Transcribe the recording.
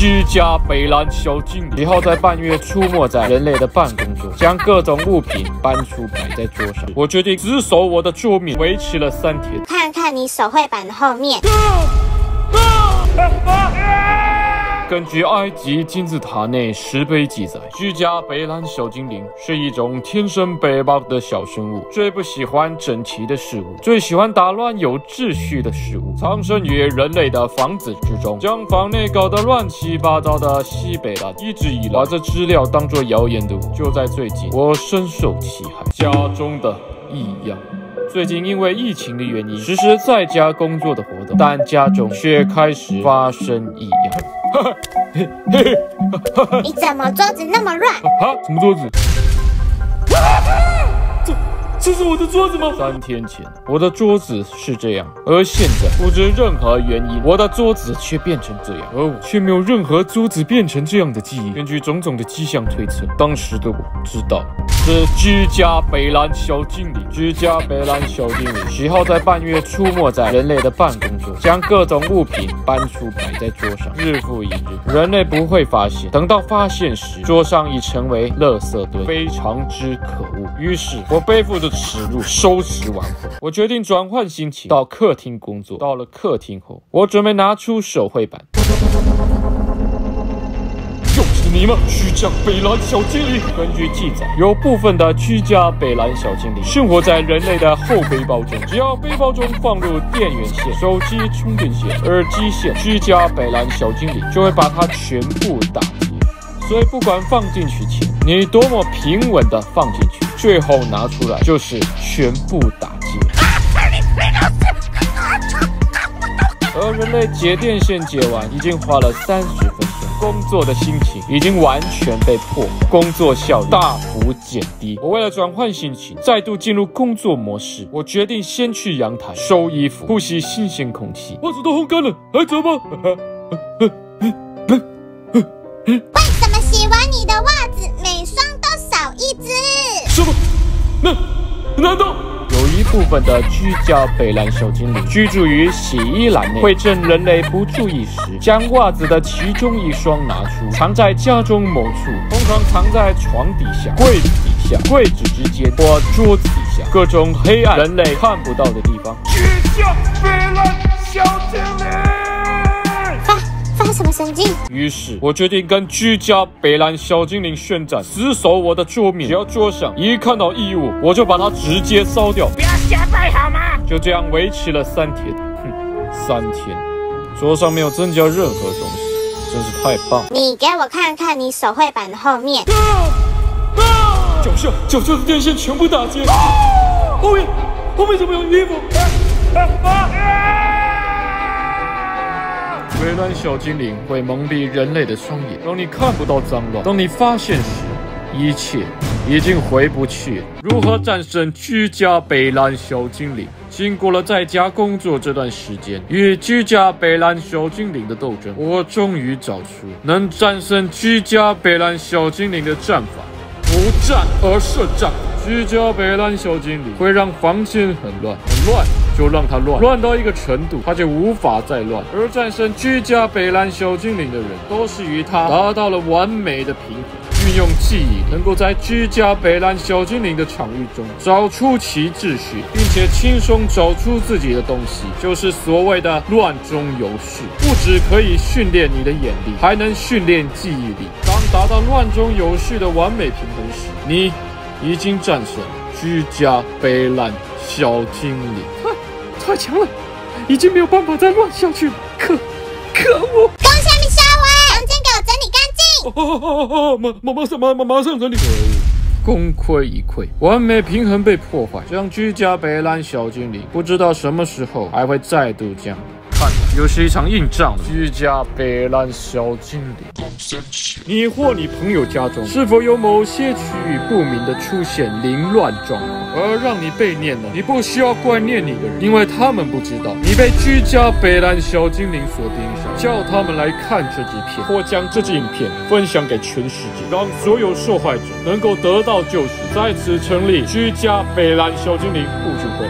居家北兰小精灵，其后在半月出没在人类的办公桌，将各种物品搬出摆在桌上。我决定死守我的桌面，维持了3天。看看你手绘板的后面。根据埃及金字塔内石碑记载，居家北兰小精灵是一种天生北方的小生物，最不喜欢整齐的事物，最喜欢打乱有秩序的事物，藏身于人类的房子之中，将房内搞得乱七八糟的西北兰，一直以来把这资料当作谣言的我，就在最近，我深受其害。家中的异样。 最近因为疫情的原因，实施在家工作的活动，但家中却开始发生异样。你怎么桌子那么乱？啊？什么桌子？这是我的桌子吗？3天前，我的桌子是这样，而现在不知任何原因，我的桌子却变成这样，而我却没有任何桌子变成这样的记忆。根据种种的迹象推测，当时的我知道是居家北兰小精灵。居家北兰小精灵其后在半月出没在人类的办公桌，将各种物品搬出摆在桌上，日复一日，人类不会发现。等到发现时，桌上已成为垃圾堆，非常之可恶。于是我背负着 耻辱收拾完后，我决定转换心情，到客厅工作。到了客厅后，我准备拿出手绘板。又是你们，居家北兰小精灵！根据记载，有部分的居家北兰小精灵生活在人类的后背包中，只要背包中放入电源线、手机充电线、耳机线，居家北兰小精灵就会把它全部打结。所以，不管放进去前，你多么平稳的放进去， 最后拿出来就是全部打结，而人类解电线解完已经花了30分钟，工作的心情已经完全被破坏，工作效率大幅减低。我为了转换心情，再度进入工作模式。我决定先去阳台收衣服，呼吸新鲜空气。袜子都烘干了，还走吗？为什么洗完你的袜子每双都少一只？ 什么？难道有一部分的居家北兰小精灵居住于洗衣篮内，会趁人类不注意时，将袜子的其中一双拿出，藏在家中某处，通常藏在床底下、柜子底下、柜子之间或桌子底下各种黑暗人类看不到的地方。居家北兰小精灵。 什么神经？于是我决定跟居家北兰小精灵宣战，死守我的桌面。只要桌上一看到异物，我就把它直接烧掉。不要瞎掰好吗？就这样维持了3天。3天，桌上没有增加任何东西，真是太棒了。你给我看看你手绘板的后面。脚下的电线全部打结。后面怎么有衣服？北兰小精灵会蒙蔽人类的双眼，当你看不到脏乱，当你发现时，一切已经回不去了。如何战胜居家北兰小精灵？经过了在家工作这段时间与居家北兰小精灵的斗争，我终于找出能战胜居家北兰小精灵的战法——不战而胜战。居家北兰小精灵会让房间很乱。 就让它乱到一个程度，它就无法再乱。而战胜居家北兰小精灵的人，都是与它达到了完美的平衡，运用记忆，能够在居家北兰小精灵的场域中找出其秩序，并且轻松找出自己的东西，就是所谓的乱中有序。不只可以训练你的眼力，还能训练记忆力。当达到乱中有序的完美平衡时，你已经战胜居家北兰小精灵。 太强了，已经没有办法再乱下去了。可恶！恭喜你杀完，房间给我整理干净。马上整理。功亏一篑，完美平衡被破坏，让居家北兰小精灵不知道什么时候还会再度降临。看来又是一场硬仗了。居家北兰小精灵，你或你朋友家中是否有某些区域不明的出现凌乱状况？ 而让你被念呢？你不需要怪念你的人，因为他们不知道你被居家北兰小精灵所盯上，叫他们来看这支片，或将这支影片分享给全世界，让所有受害者能够得到救赎。在此成立居家北兰小精灵互助会。